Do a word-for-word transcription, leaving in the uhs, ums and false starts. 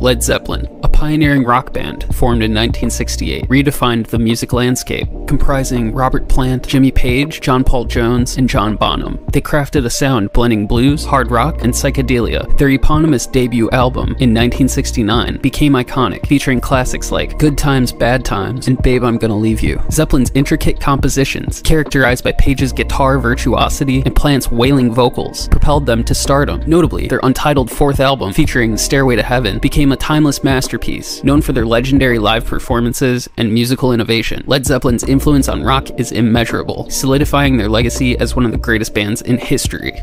Led Zeppelin, a pioneering rock band formed in nineteen sixty-eight, redefined the music landscape, comprising Robert Plant, Jimmy Page, John Paul Jones, and John Bonham. They crafted a sound blending blues, hard rock, and psychedelia. Their eponymous debut album in nineteen sixty-nine became iconic, featuring classics like Good Times, Bad Times, and Babe, I'm Gonna Leave You. Zeppelin's intricate compositions, characterized by Page's guitar virtuosity and Plant's wailing vocals, propelled them to stardom. Notably, their untitled fourth album, featuring Stairway to Heaven, became a timeless masterpiece, known for their legendary live performances and musical innovation. Led Zeppelin's influence on rock is immeasurable, solidifying their legacy as one of the greatest bands in history.